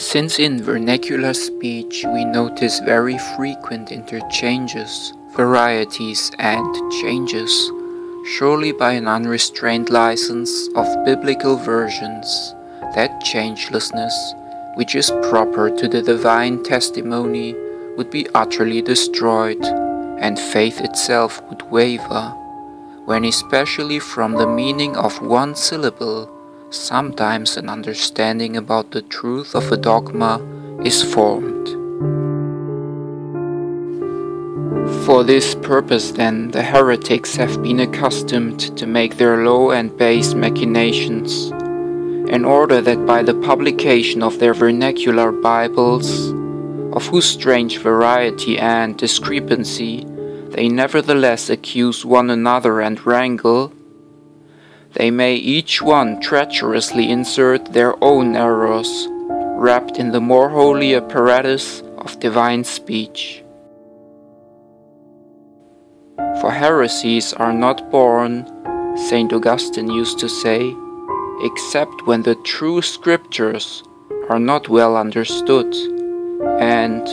Since in vernacular speech we notice very frequent interchanges, varieties and changes, surely by an unrestrained license of biblical versions, that changelessness, which is proper to the divine testimony, would be utterly destroyed, and faith itself would waver, when especially from the meaning of one syllable, sometimes an understanding about the truth of a dogma is formed. For this purpose, then, the heretics have been accustomed to make their low and base machinations, in order that by the publication of their vernacular Bibles, of whose strange variety and discrepancy they nevertheless accuse one another and wrangle, they may each one treacherously insert their own errors, wrapped in the more holy apparatus of divine speech. For heresies are not born, St. Augustine used to say, except when the true scriptures are not well understood, and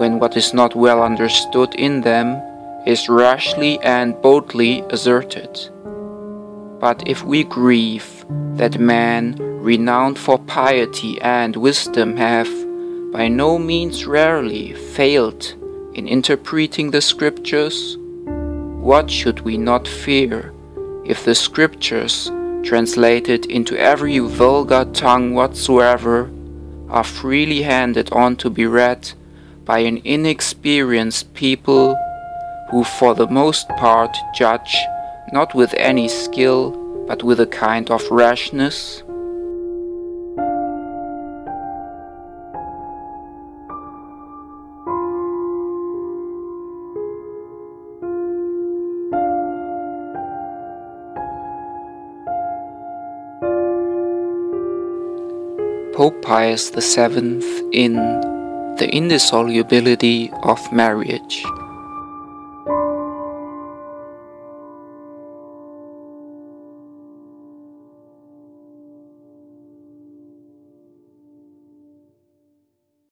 when what is not well understood in them is rashly and boldly asserted. But if we grieve that men renowned for piety and wisdom have, by no means rarely, failed in interpreting the scriptures, what should we not fear if the scriptures, translated into every vulgar tongue whatsoever, are freely handed on to be read by an inexperienced people, who for the most part judge not with any skill, but with a kind of rashness? Pope Pius VII in The Indissolubility of Marriage.